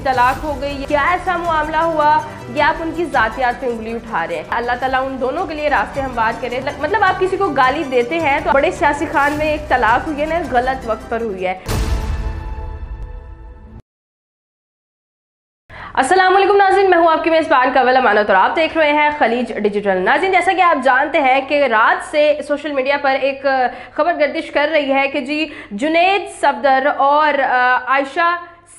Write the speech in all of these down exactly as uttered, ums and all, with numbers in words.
की तलाक हो गई, क्या ऐसा मामला हुआ या आप उनकी जातियात पे उंगली उठा रहे हैं। अल्लाह ताला उन दोनों के लिए रास्ते हमवार करें। मतलब आप किसी को गाली देते हैं तो बड़े सियासी खान में एक तलाक हुई है ना, गलत वक्त पर हुई है। अस्सलामुअलैकुम नाज़रीन, मैं हूँ आपकी मेज़बान कावल अमानत और आप देख रहे हैं खलीज डिजिटल। नाज़रीन, जैसा कि आप जानते हैं कि रात से सोशल मीडिया पर एक खबर गर्दिश कर रही है कि जी जुनैद सफदर और आयशा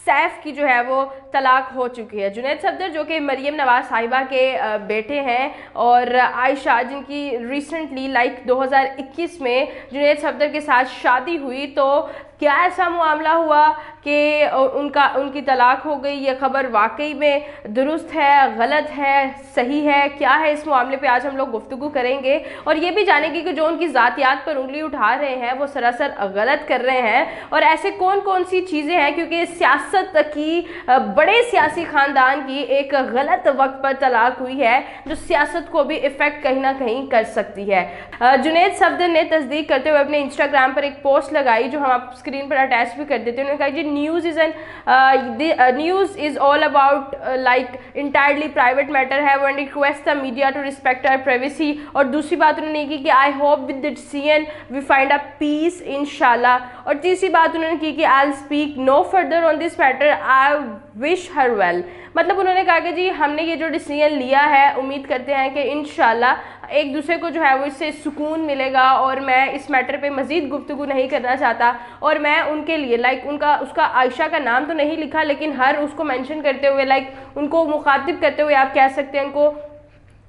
सैफ की जो है वो तलाक हो चुकी है। जुनैद सफदर जो कि मरीम नवाज साहिबा के बेटे हैं और आयशा जिनकी रिसेंटली लाइक दो हज़ार इक्कीस में जुनैद सफदर के साथ शादी हुई, तो क्या ऐसा मामला हुआ कि उनका उनकी तलाक हो गई। ये खबर वाकई में दुरुस्त है, गलत है, सही है, क्या है इस मामले पे आज हम लोग गुफ्तगू करेंगे और ये भी जानेंगे कि जो उनकी ज़ातियात पर उंगली उठा रहे हैं वो सरासर गलत कर रहे हैं और ऐसे कौन कौन सी चीज़ें हैं, क्योंकि सियासत की बड़े सियासी ख़ानदान की एक गलत वक्त पर तलाक हुई है जो सियासत को भी इफ़ेक्ट कहीं ना कहीं कर सकती है। जुनैद सफदर ने तस्दीक करते हुए अपने इंस्टाग्राम पर एक पोस्ट लगाई जो हम आप स्क्रीन पर अटैच भी कर देते हैं। उन्होंने कहा जी news is an news is all about like entirely private matter है and request the media to respect our privacy. और दूसरी बात उन्होंने की कि I hope with the decision we find a peace इंशाल्लाह। और तीसरी बात उन्होंने की कि I will speak no further on this matter, I wish her well. मतलब उन्होंने कहा कि जी हमने ये जो डिसीजन लिया है उम्मीद करते हैं कि इंशाल्लाह एक दूसरे को जो है वो इससे सुकून मिलेगा और मैं इस मैटर पे मज़ीद गुफ्तगू नहीं करना चाहता। और मैं उनके लिए लाइक उनका उसका आयशा का नाम तो नहीं लिखा लेकिन हर उसको मेंशन करते हुए लाइक उनको मुखातिब करते हुए आप कह सकते हैं, उनको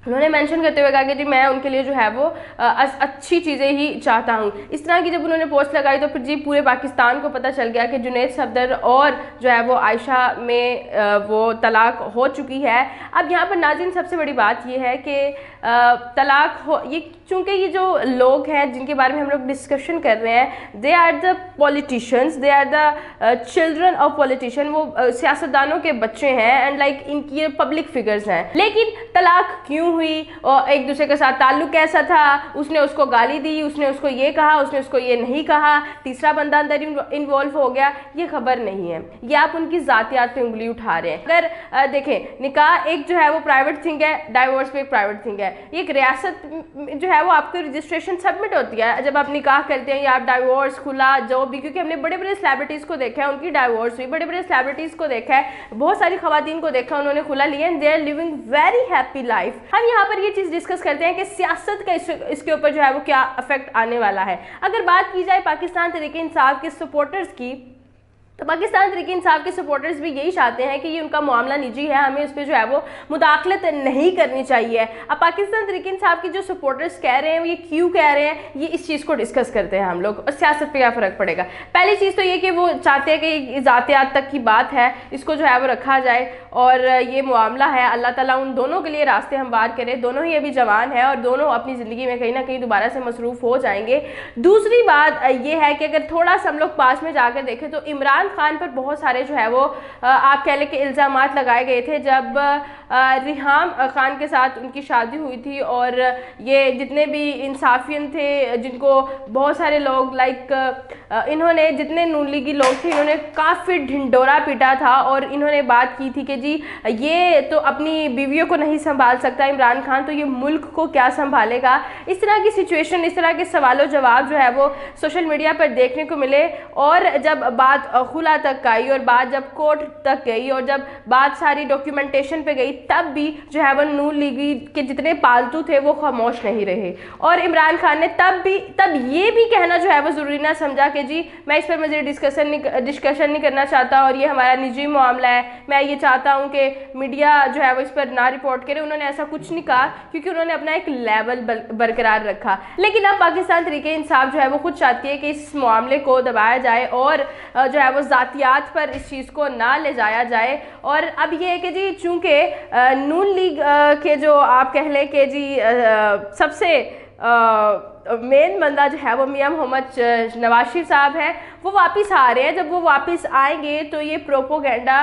उन्होंने मेंशन करते हुए कहा कि जी मैं उनके लिए जो है वो आ, अच्छी चीज़ें ही चाहता हूँ। इस तरह की जब उन्होंने पोस्ट लगाई तो फिर जी पूरे पाकिस्तान को पता चल गया कि जुनैद सफदर और जो है वो आयशा में आ, वो तलाक हो चुकी है। अब यहाँ पर नाज़रीन सबसे बड़ी बात ये है कि आ, तलाक हो ये चूँकि ये जो लोग हैं जिनके बारे में हम लोग डिस्कशन कर रहे हैं they are the politicians, they are the children of politician, वो सियासतदानों के बच्चे हैं एंड लाइक इनकी ये पब्लिक फिगर्स हैं। लेकिन तलाक क्यों हुई और एक दूसरे के साथ ताल्लुक कैसा था, उसने उसको गाली दी, उसने उसको ये कहा, उसने उसको ये नहीं कहा, तीसरा बंदा अंदर इन्वॉल्व हो गया, ये खबर नहीं है। ये आप उनकी जातियात पे उंगली उठा रहे हैं। अगर देखें निकाह एक जो है वो प्राइवेट थिंग है, डाइवोर्स भी एक प्राइवेट थिंग है। एक रियासत जो है वो आपकी रजिस्ट्रेशन सबमिट होती है जब आप निकाह करते हैं या आप डाइवोर्स खुला जो भी, क्योंकि हमने बड़े बड़े सेलिब्रिटीज़ को देखा है उनकी डाइवोर्स हुई, बड़े बड़े सेलिब्रिटीज़ को देखा है, बहुत सारी खवातीन को देखा उन्होंने खुला लिया and they are living very happy life. यहाँ पर ये चीज़ डिस्कस करते हैं कि सियासत का इस, इसके ऊपर जो है वो क्या इफेक्ट आने वाला है। अगर बात की जाए पाकिस्तान तहरीक इंसाफ के सपोर्टर्स की, तो पाकिस्तान तहरीक इंसाफ के सपोर्टर्स भी यही चाहते हैं कि ये उनका मामला निजी है, हमें उस पर जो है वो मुदाखलत नहीं करनी चाहिए। अब पाकिस्तान तहरीक इंसाफ के जो सपोर्टर्स कह रहे हैं ये क्यों कह रहे हैं, ये इस चीज़ को डिस्कस करते हैं हम लोग और सियासत पे क्या फ़र्क पड़ेगा। पहली चीज़ तो ये कि वो चाहते हैं कि ज़ातियात तक की बात है, इसको जो है वो रखा जाए और ये मामला है अल्लाह ताला उन दोनों के लिए रास्ते हमवार करे। दोनों ही अभी जवान हैं और दोनों अपनी ज़िंदगी में कहीं ना कहीं दोबारा से मसरूफ़ हो जाएंगे। दूसरी बात ये है कि अगर थोड़ा सा हम लोग पास में जाकर देखें तो इमरान खान पर बहुत सारे जो है वो आप कह लें कि इल्ज़ाम लगाए गए थे जब रेहम खान के साथ उनकी शादी हुई थी और ये जितने भी इंसाफियन थे जिनको बहुत सारे लोग लाइक इन्होंने जितने नून लीगी लोग थे इन्होंने काफ़ी ढिंडोरा पीटा था और इन्होंने बात की थी कि जी ये तो अपनी बीवियों को नहीं संभाल सकता इमरान खान, तो ये मुल्क को क्या संभालेगा। इस तरह की सिचुएशन, इस तरह के सवालों जवाब जो है वो सोशल मीडिया पर देखने को मिले और जब बात खुला तक आई और बात जब कोर्ट तक गई और जब बात सारी डॉक्यूमेंटेशन पे गई तब भी जो है वो नून लीगी के जितने पालतू थे वो खामोश नहीं रहे और इमरान खान ने तब भी तब ये भी कहना जो है वो ज़रूरी ना समझा कि जी मैं इस पर मुझे डिस्कशन नहीं डिस्कशन नहीं करना चाहता और ये हमारा निजी मामला है, मैं ये चाहता हूँ कि मीडिया जो है वो इस पर ना रिपोर्ट करे। उन्होंने ऐसा कुछ नहीं कहा क्योंकि उन्होंने अपना एक लेवल बरकरार रखा। लेकिन अब पाकिस्तान तहरीक-ए- इंसाफ जो है वो खुद चाहती है कि इस मामले को दबाया जाए और जो है वो ज़ातियात पर इस चीज़ को ना ले जाया जाए। और अब ये है कि जी चूँकि नून लीग के जो आप कह लें कि जी सबसे मेन बंदा जो है वो मियां मोहम्मद नवाज शरीफ साहब हैं, वो वापस आ रहे हैं, जब वो वापस आएंगे तो ये प्रोपोगेंडा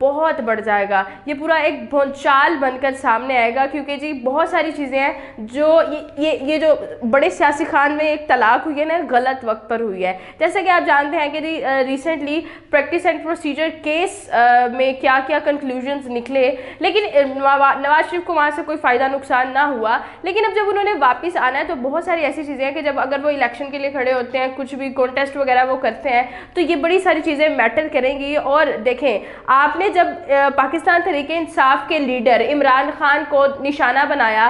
बहुत बढ़ जाएगा, ये पूरा एक भोंचाल बनकर सामने आएगा। क्योंकि जी बहुत सारी चीज़ें हैं जो ये ये जो बड़े सियासी खान में एक तलाक हुई है ना, गलत वक्त पर हुई है। जैसे कि आप जानते हैं कि जी recently practice and procedure case में क्या क्या कंक्लूजन्स निकले, लेकिन नवाज शरीफ को वहाँ से कोई फ़ायदा नुकसान ना हुआ। लेकिन अब जब उन्होंने वापस आना है तो बहुत सारी ऐसी चीज़ें हैं कि जब अगर वो इलेक्शन के लिए खड़े होते हैं, कुछ भी कॉन्टेस्ट वगैरह वो करते हैं, तो ये बड़ी सारी चीज़ें मैटर करेंगी। और देखें आप आपने जब पाकिस्तान तहरीके इंसाफ के लीडर इमरान खान को निशाना बनाया,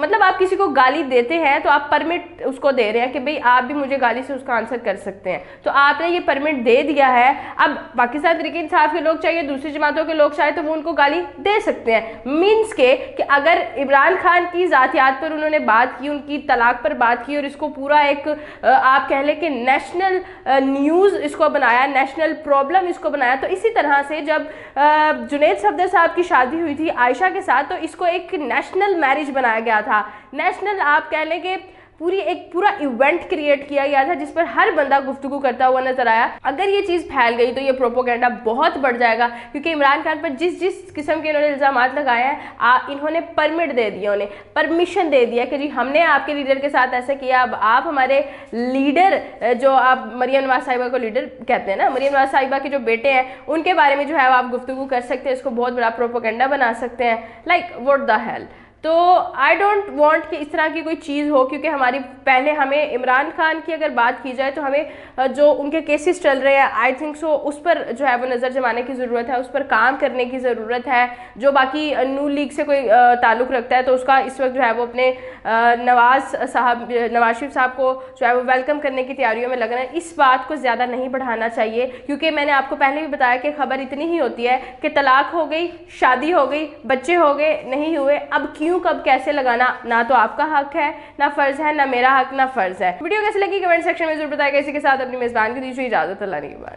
मतलब आप किसी को गाली देते हैं तो आप परमिट उसको दे रहे हैं कि भाई आप भी मुझे गाली से उसका आंसर कर सकते हैं, तो आपने ये परमिट दे दिया है। अब पाकिस्तान तहरीके इंसाफ के लोग चाहिए, दूसरी जमातों के लोग चाहे तो वो उनको गाली दे सकते हैं। मीन्स के कि अगर इमरान खान की ज़ातियात पर उन्होंने बात की, उनकी तलाक पर बात की और इसको पूरा एक आप कह लें कि नेशनल न्यूज़ इसको बनाया, नेशनल प्रॉब्लम इसको बनाया, तो इसी तरह से जब जुनैद सफदर साहब की शादी हुई थी आयशा के साथ तो इसको एक नेशनल मैरिज बनाया गया था, नेशनल आप कह लें कि पूरी एक पूरा इवेंट क्रिएट किया गया था जिस पर हर बंदा गुफ्तगू करता हुआ नजर आया। अगर ये चीज़ फैल गई तो ये प्रोपोगेंडा बहुत बढ़ जाएगा, क्योंकि इमरान खान पर जिस जिस किस्म के इन्होंने इल्ज़ाम लगाए हैं, इन्होंने परमिट दे दिया, उन्हें परमिशन दे दिया कि जी हमने आपके लीडर के साथ ऐसा किया, अब आप हमारे लीडर जो आप मरियम नवाज साहिबा को लीडर कहते हैं ना, मरियम नवाज साहिबा के जो बेटे हैं उनके बारे में जो है आप गुफ्तगू कर सकते हैं, इसको बहुत बड़ा प्रोपोगेंडा बना सकते हैं। Like what the hell. तो आई डोंट वांट कि इस तरह की कोई चीज़ हो, क्योंकि हमारी पहले हमें इमरान खान की अगर बात की जाए तो हमें जो उनके केसेस चल रहे हैं आई थिंक सो उस पर जो है वो नज़र जमाने की ज़रूरत है, उस पर काम करने की ज़रूरत है। जो बाकी नू लीग से कोई ताल्लुक़ रखता है तो उसका इस वक्त जो है वो अपने नवाज़ साहब नवाज शरीफ साहब को जो है वो वेलकम करने की तैयारियों में लगना है। इस बात को ज़्यादा नहीं बढ़ाना चाहिए, क्योंकि मैंने आपको पहले भी बताया कि खबर इतनी ही होती है कि तलाक हो गई, शादी हो गई, बच्चे हो गए, नहीं हुए, अब क्यों कब कैसे लगाना ना तो आपका हक है ना फर्ज है, ना मेरा हक ना फर्ज है। वीडियो कैसी लगी कमेंट सेक्शन में जरूर बताइएगा। इसी के साथ अपनी मेजबान को दीजिए इजाजत, अल्लाह निगहबान।